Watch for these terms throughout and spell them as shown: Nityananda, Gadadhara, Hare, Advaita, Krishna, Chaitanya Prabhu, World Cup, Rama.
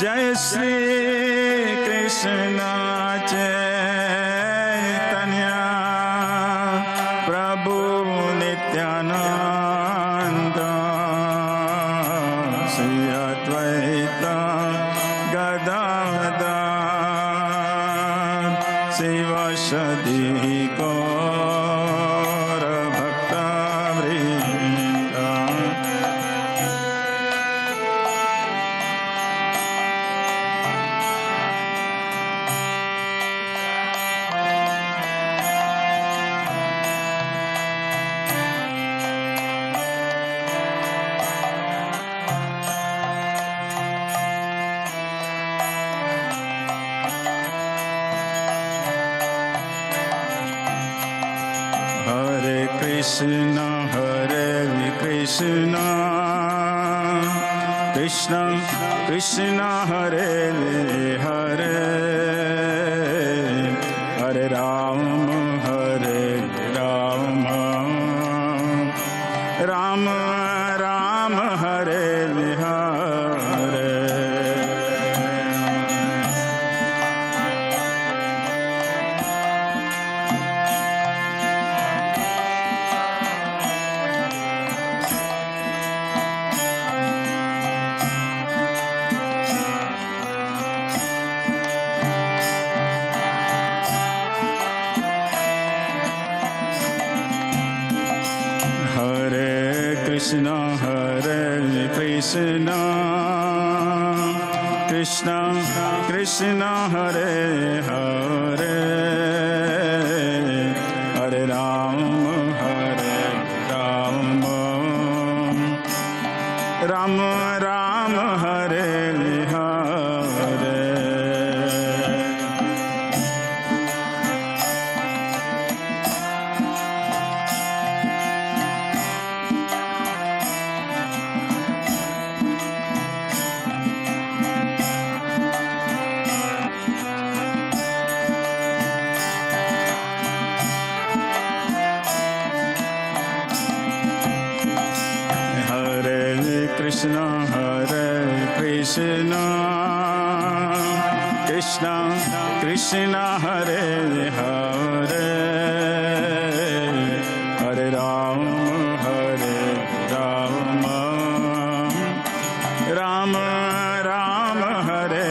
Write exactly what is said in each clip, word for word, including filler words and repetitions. Jai Shri Krishna Chaitanya Prabhu Nityanand Shri Advaita Gadadhar Shiv सदि Krishna Hare Krishna Krishna Krishna Hare Hare Hare Ram Hare Ram Ram Ram Hare Hare Krishna Hare Krishna Krishna Krishna Hare Hare Hare Ram Hare Ram Ram Ram Hare Hare Krishna Hare Krishna Krishna Krishna Hare Hare Hare Ram Hare Ram Ram Ram Hare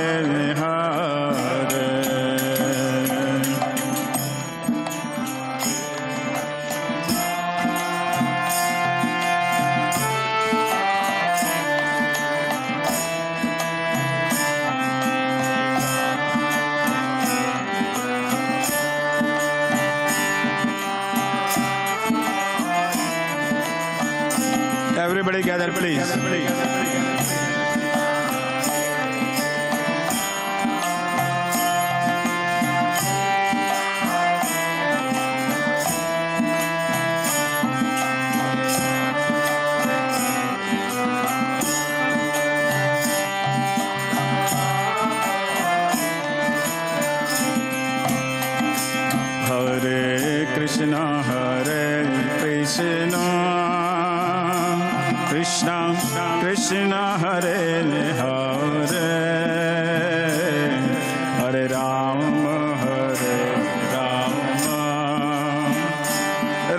Hare Everybody gather, please. Everybody gather, please. Hare Krishna, Hare Krishna. Krishna, Krishna, Hare Hare, Hare Rama, Hare Rama,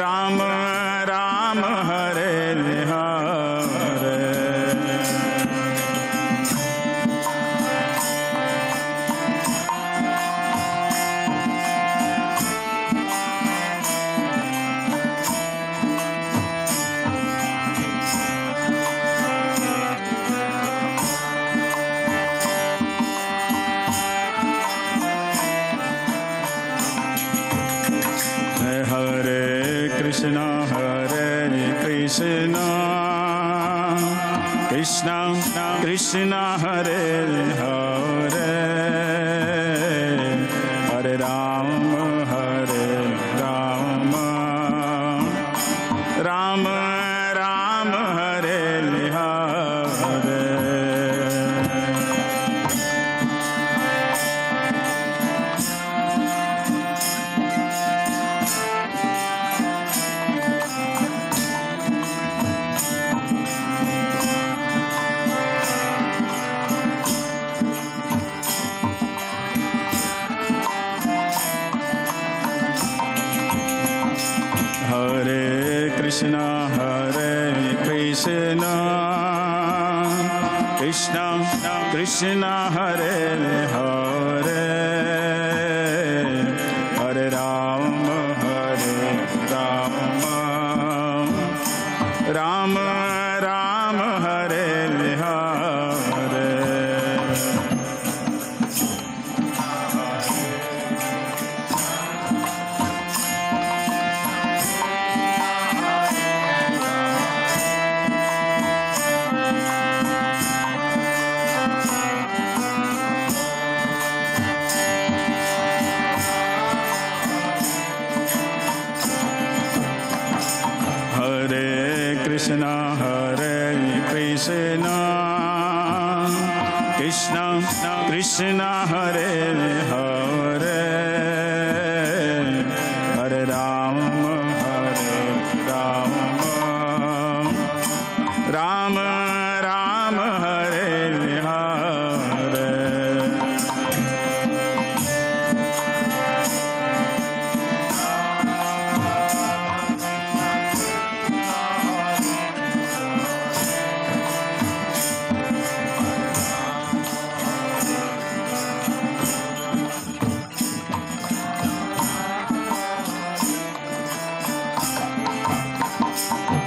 Rama, Rama, Hare Hare. Krishna Hare Krishna Krishna Krishna Hare Hare Hare Rama Hare Rama Rama Rama Hare Hare Krishna Hare Krishna Krishna Krishna Hare Hare Hare Rama Hare Rama Rama Krishna Hare Krishna Krishna Krishna Hare Hare Hare Rama Hare Rama Rama Rama Hare Hare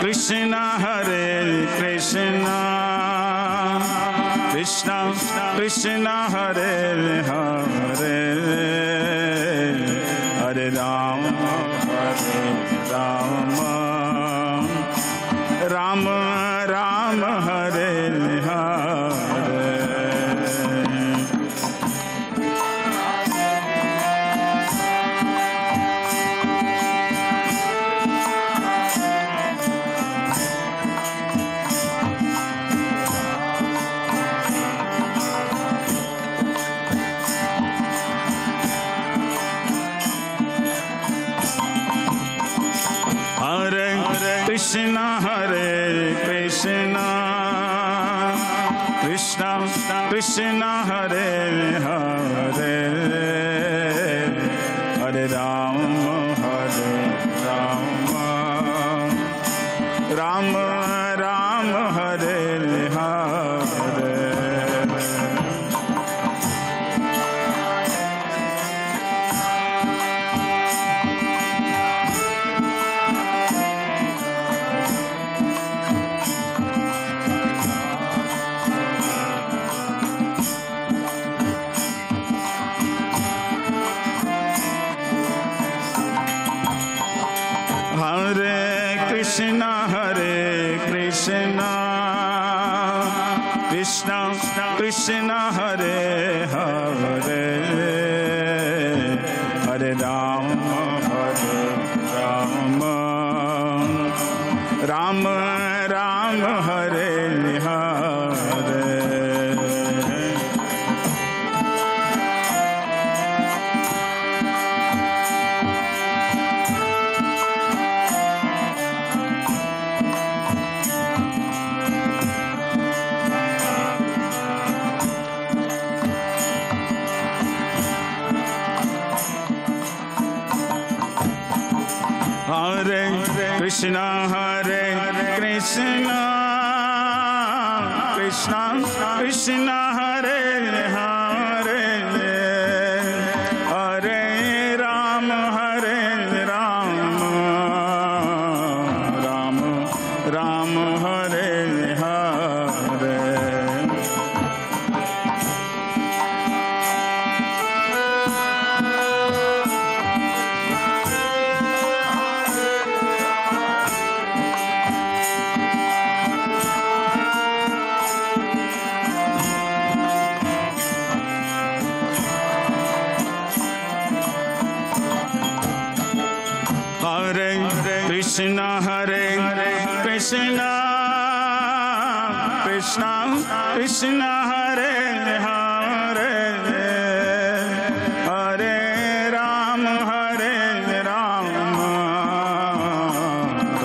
Krishna Hare Krishna Krishna Krishna Hare Hare Hare Rama Hare Rama Rama Rama Hare Hare Krishna Hare Krishna Krishna Krishna Hare Hare Hare Rama Hare Rama Rama Rama Hare Hare Krishna Hare Krishna Krishna Krishna Hare Hare Hare Rama Hare Rama Rama Rama Hare Hare Krishna Hare Krishna Krishna Krishna Hare Hare Hare Ram Hare Ram Ram Ram Hare Hare. Krishna Hare Krishna Krishna Krishna Hare Hare Hare Ram Hare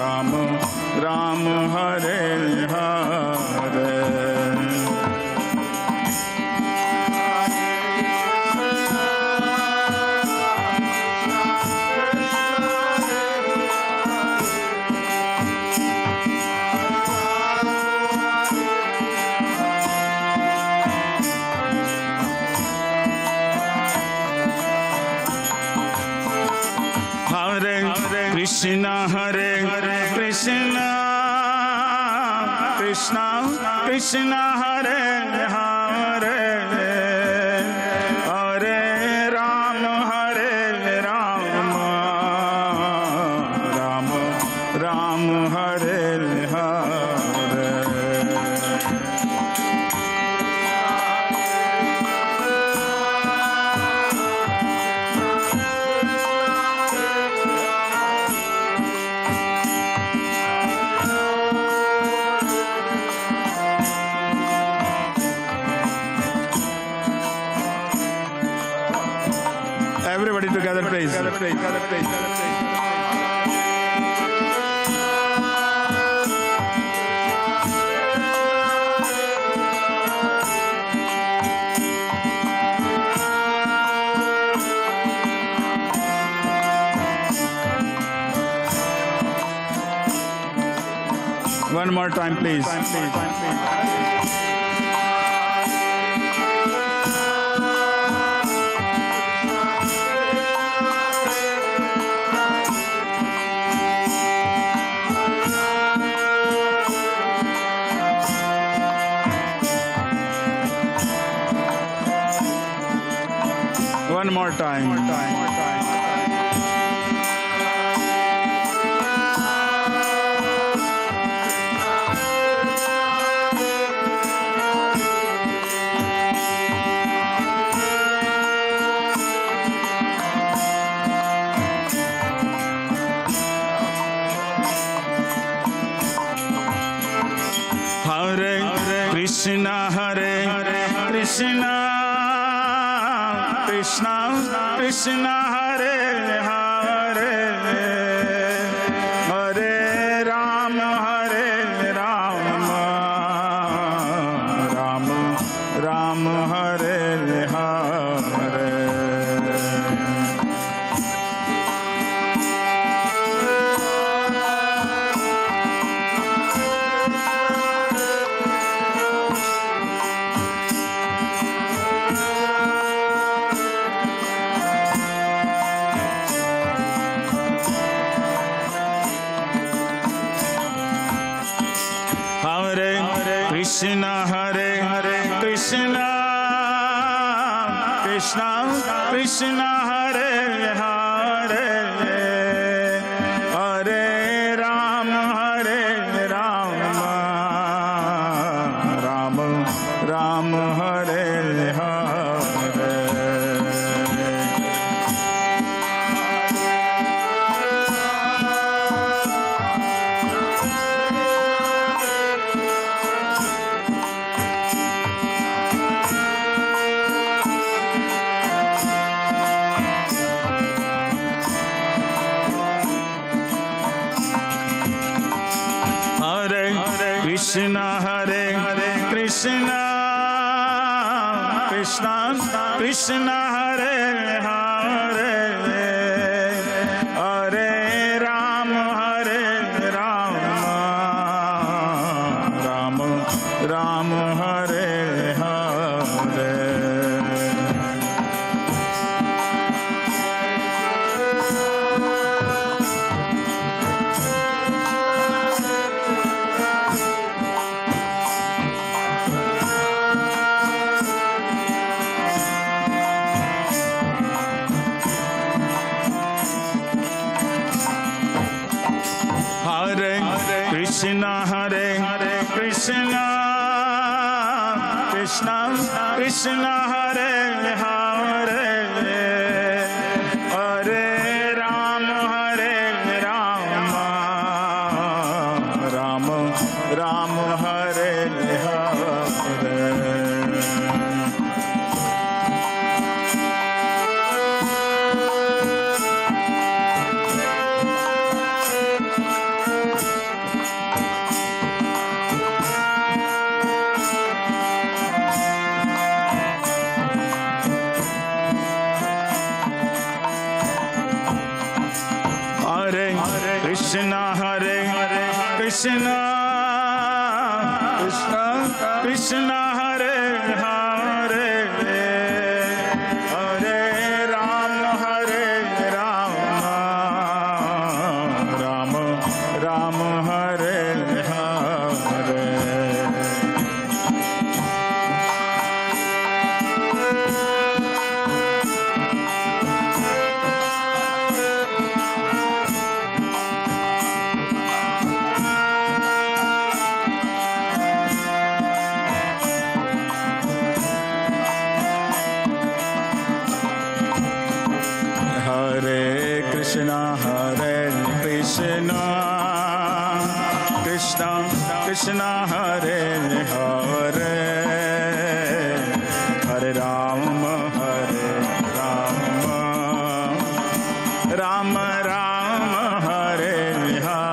Ram Ram Ram Hare Hare. Krishna Hare Krishna Krishna Krishna Hare Hare Hare Ram Hare Ram Ram Ram Hare Hare. Everybody together, please. Together, please. Together, please. Together, please. One more time, please. Time, please. Time, please. Time, please. One more time. One more time. One more time. Hare Krishna, Hare Krishna. Krishna Krishna Hare Hare Hare Ram Hare Ram Ram Ram Hare Hare. Krishna Hare Hare Krishna Krishna Krishna Hare Hare Hare Ram Hare Ram Ram Ram Hare Hare. Krishna Hare Hare Krishna Krishna Krishna Hare Hare Hare Ram Hare Ram Hare Hare. Krishna Hare Hare Krishna Krishna Krishna Hare Hare Hare Ram Hare Ram Ram Ram Hare Hare. Krishna Hare Hare Krishna Krishna Krishna Hare Hare Hare Ram Hare Ram Ram Ram Hare Hare.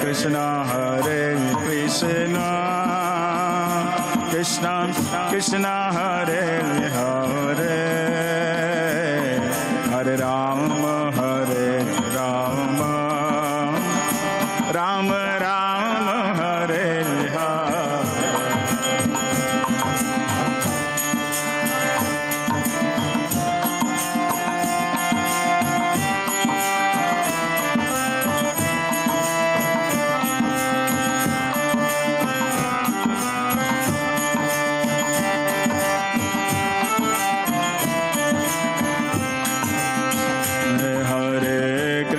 Krishna Hare Krishna Krishna Krishna Hare Hare Hare Rama Hare Rama Rama Rama Hare Hare।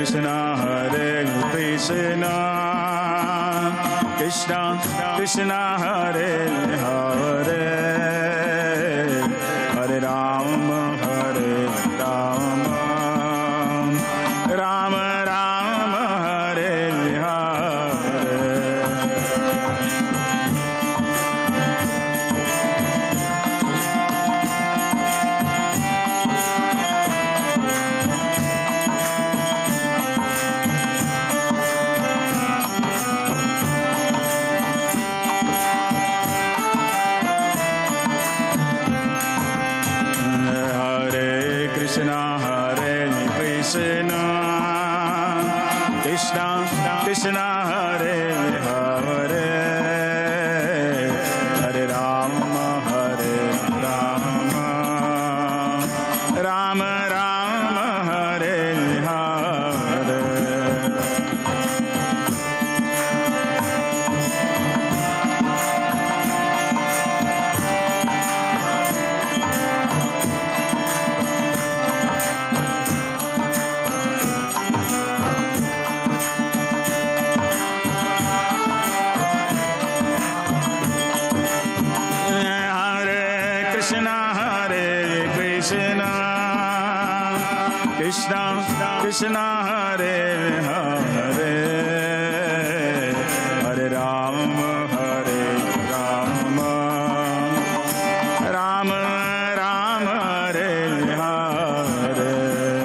Krishna Hare Krishna Krishna Krishna Hare Hare Hare Ram Hare Ram Ram Ram Hare Hare. Krishna Hare Krishna Krishna Krishna Hare Hare Hare Rama Hare Rama Rama Rama Hare Hare। Krishna Hare Krishna Krishna Krishna Hare Hare Hare Rama Hare Rama Rama Rama Hare Hare। Krishna Krishna Krishna Hare Hare Hare Rama Hare Rama Rama Rama Hare Hare।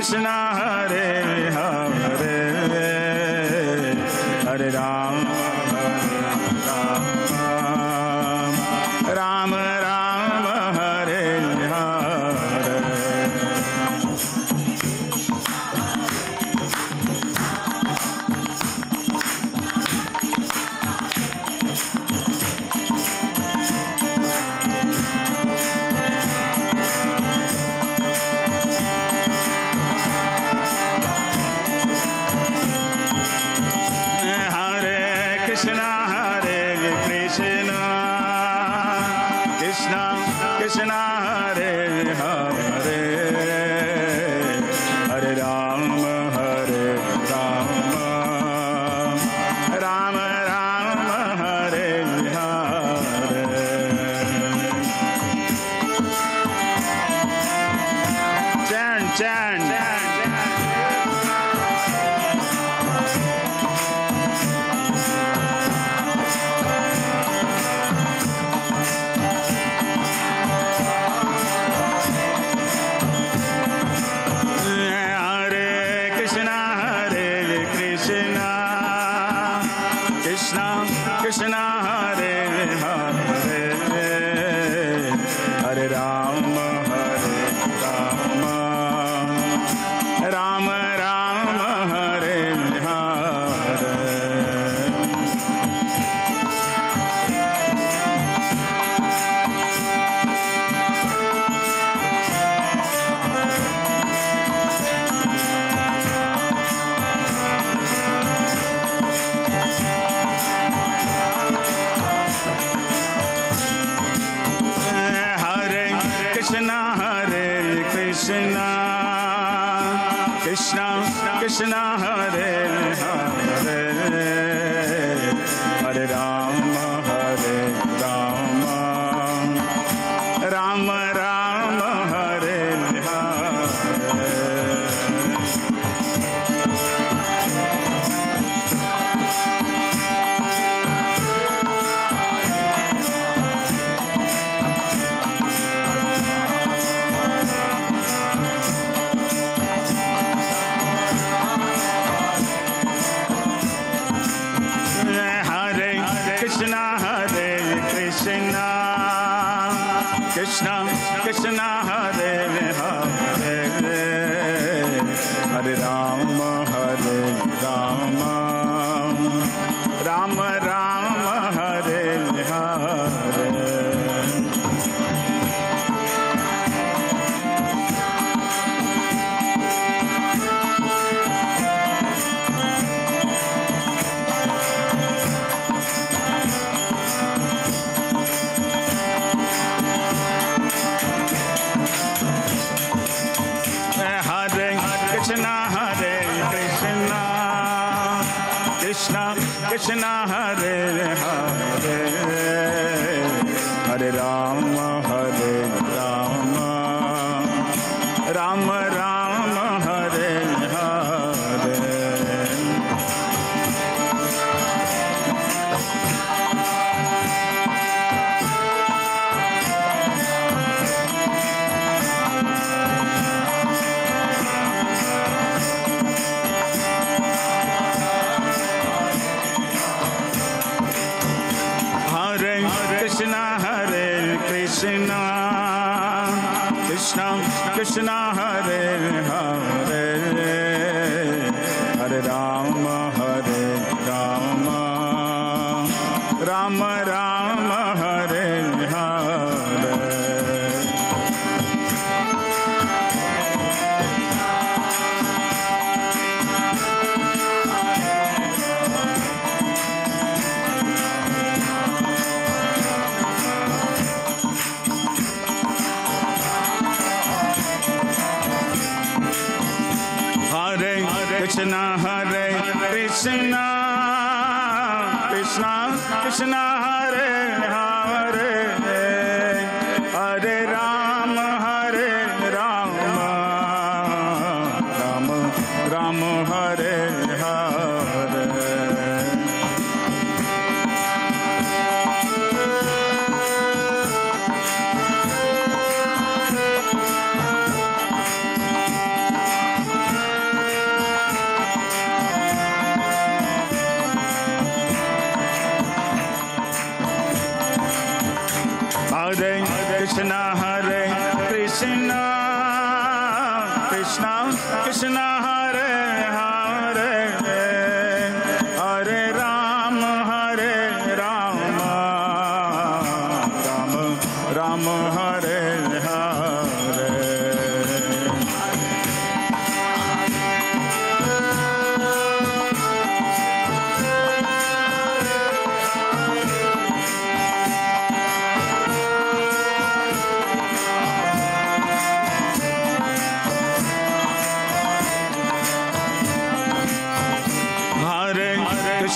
Krishna Hare Hare Hare Ram Ram Ram Hare Hare.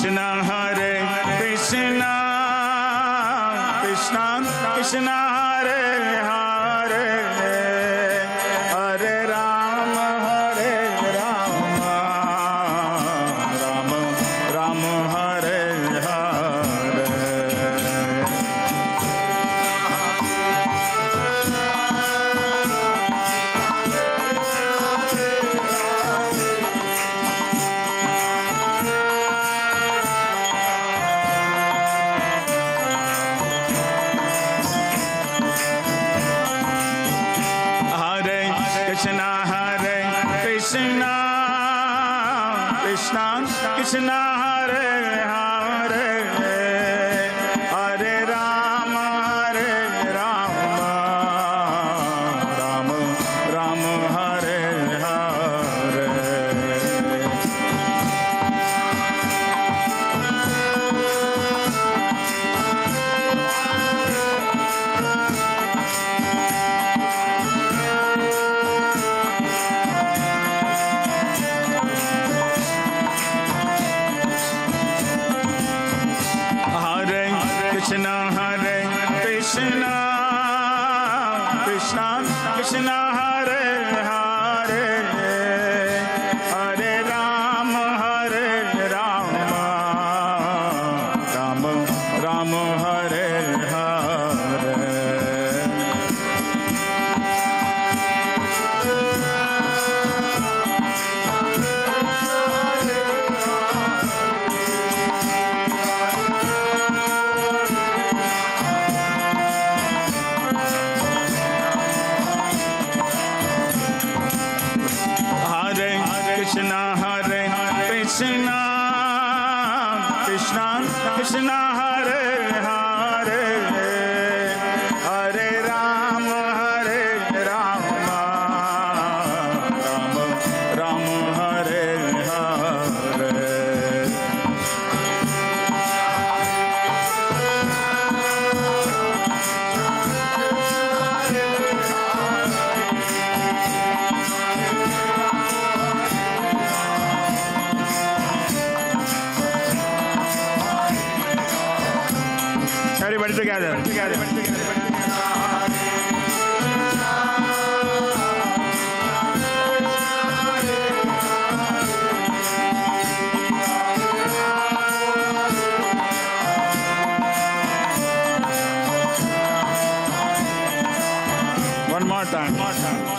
Krishna Hare Krishna Krishna Krishna Hare Hare Hare Ram Hare Ram Ram Ram Hare Hare. Krishna Hare Hare Hare Ram Hare Ram Ram Ram Hare Hare. Krishna Hare Krishna Krishna Krishna Hare Hare Hare Ram Hare Ram Ram Ram Hare Hare. Krishna Hare Krishna Krishna Krishna Hare Hare Hare Ram Hare Ram Ram Ram Hare Hare. Everybody together. Together. One more time. One more time.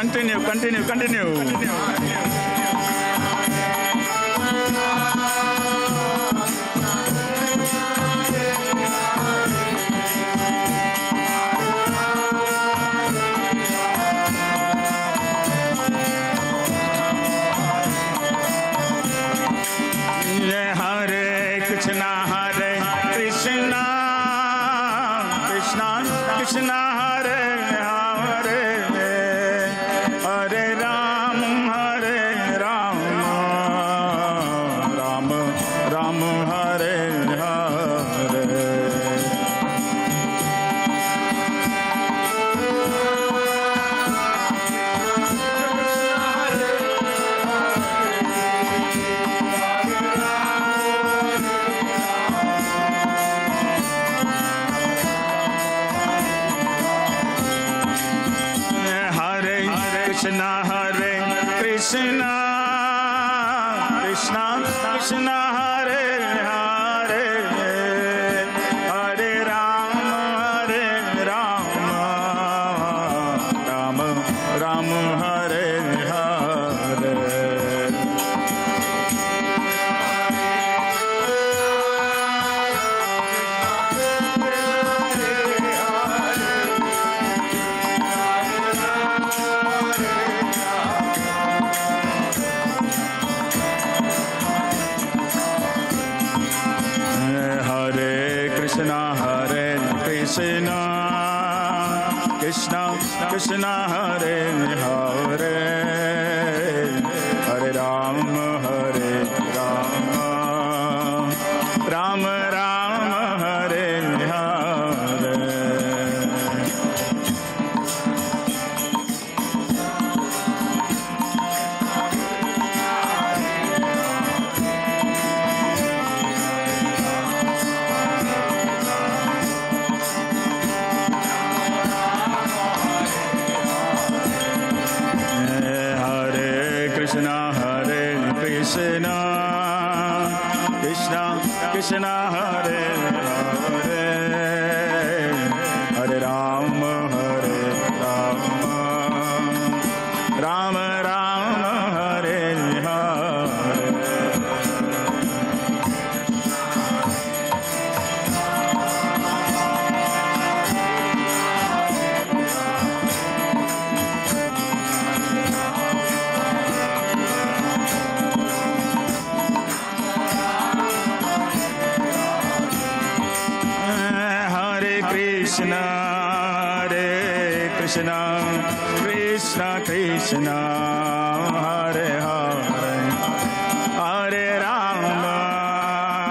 Continue, continue, continue. Continue. Hare Ram Hare Krishna Hare Krishna Krishna Krishna Hare Hare Hare Ram Hare Ram Ram Ram Hare Hare. Krishna, Krishna, Krishna, Hare, Hare, Hare Rama, Hare Rama, Rama Rama, Hare Krishna Hare Hare Hare Rama Hare Rama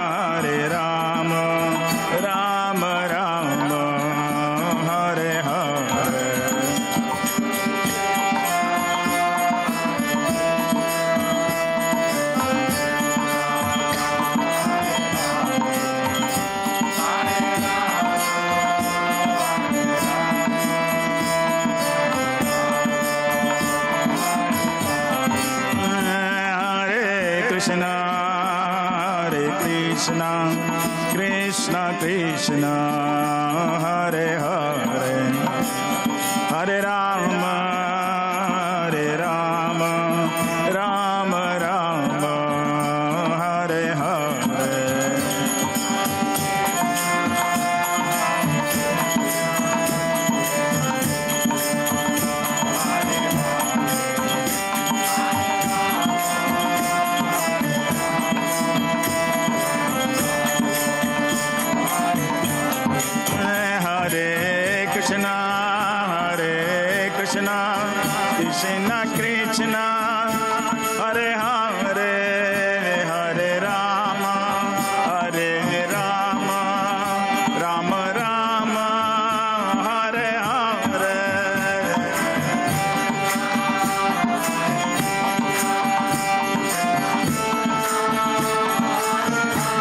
Rama Rama Hare Hare। Krishna, Hare Krishna, Krishna Krishna, Hare Hare, Hare Rama, Hare Rama, Rama Rama, Hare Hare। Krishna, Hare Krishna, Krishna Krishna, Hare Hare, Hare Rama, Hare Rama, Rama Rama, Hare Hare। Krishna,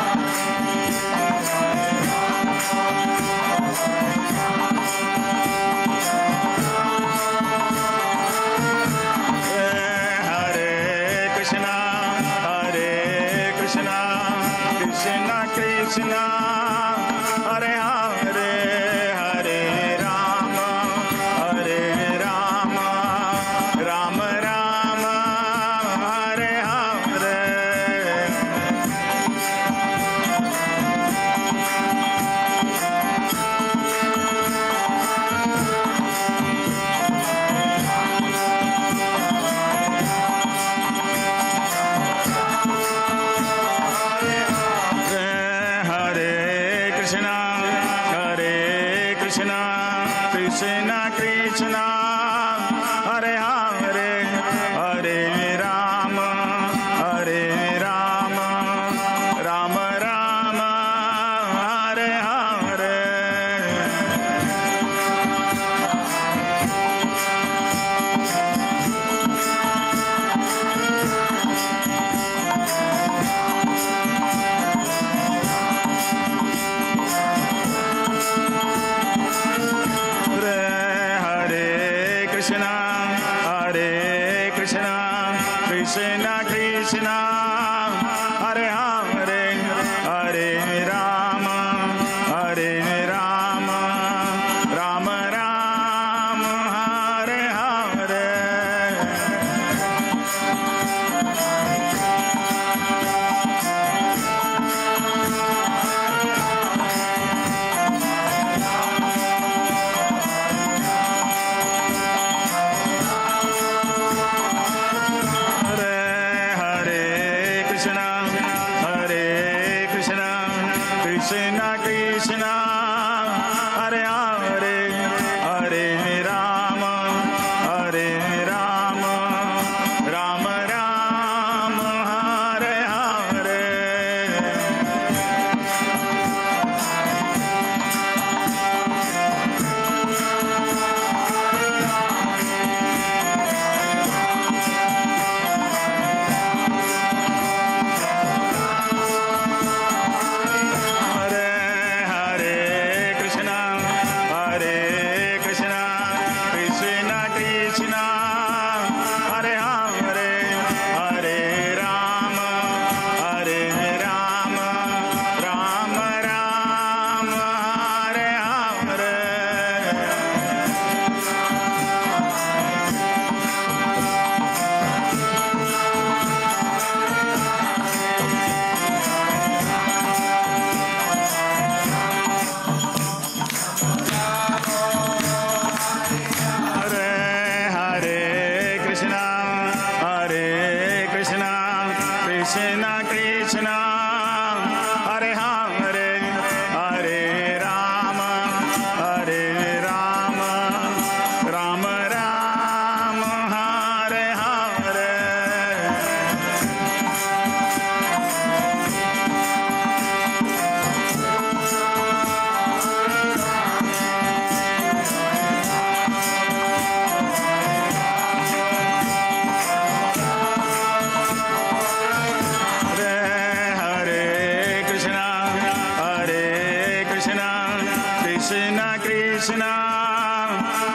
Hare Krishna, Krishna Krishna, Hare Hare, Hare Rama, Hare Rama, Rama Rama, Hare Hare। Krishna Krishna, Hare Hare, Hare Rama, Hare Rama, Rama Rama, Hare Hare। Krishna Krishna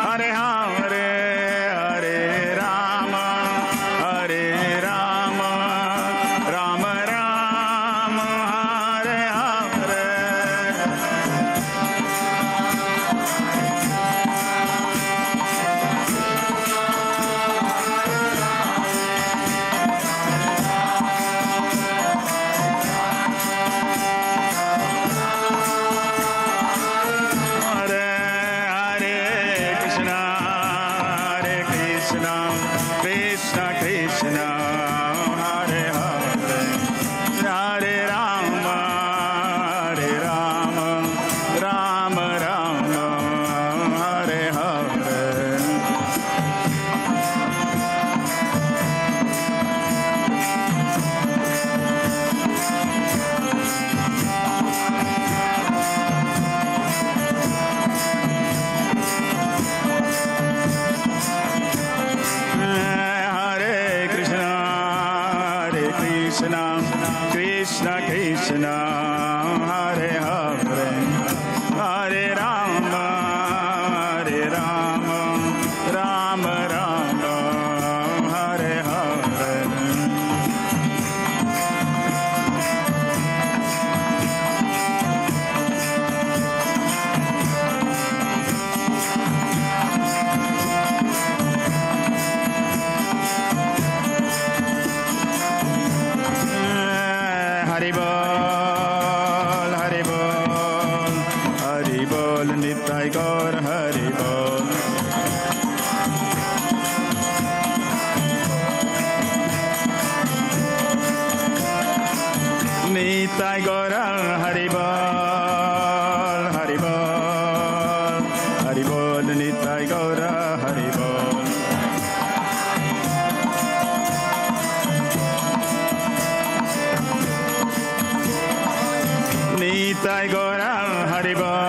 Hare Hare Hare Ram Hare Ram Ram Ram Hare Hare. Hare Bol.